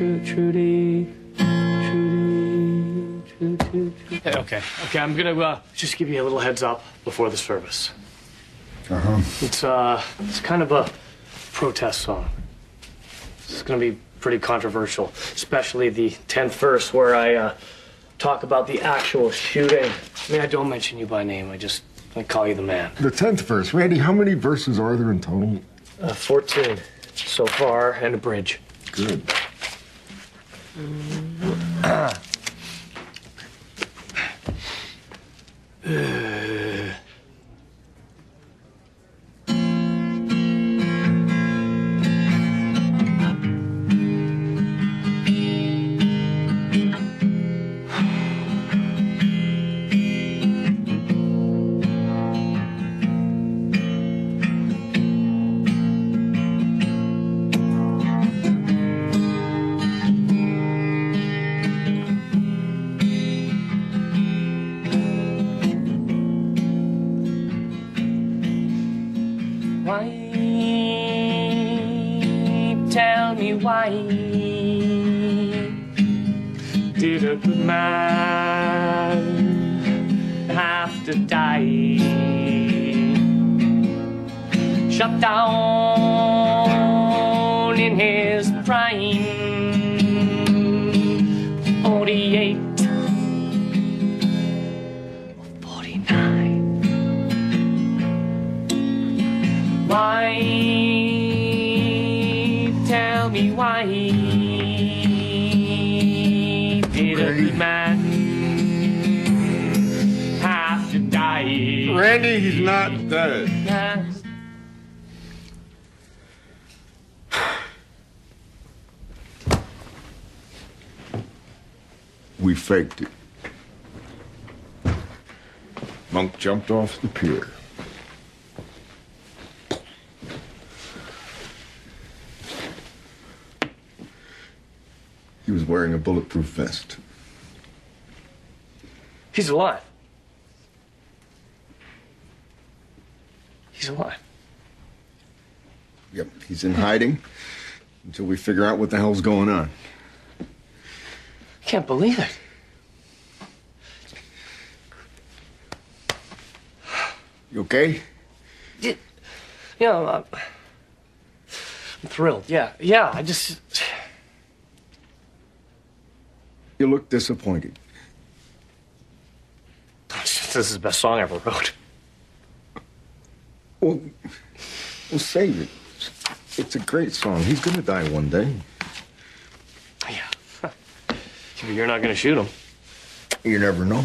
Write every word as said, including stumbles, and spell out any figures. true, Trudy, Trudy, true, true, true. Okay, okay, I'm gonna uh, just give you a little heads up before the service. Uh-huh. It's uh, it's kind of a protest song. It's gonna be pretty controversial, especially the tenth verse where I uh, talk about the actual shooting. I mean, I don't mention you by name. I just I call you the man. The tenth verse, Randy. How many verses are there in total? Uh, Fourteen so far, and a bridge. Good. Uh, uh, Tell me why did a good man have to die? Shut down in his prime, forty-eight or forty-nine. Why? Why did a good man have to die? Randy, he's not dead. We faked it. Monk jumped off the pier. He was wearing a bulletproof vest. He's alive. He's alive. Yep, he's in hiding until we figure out what the hell's going on. I can't believe it. You okay? Yeah, you know, I'm, I'm thrilled. Yeah, yeah, I just... You look disappointed. This is the best song I ever wrote. Well, we'll save it. It's a great song. He's gonna die one day. Yeah. You're not gonna shoot him. You never know.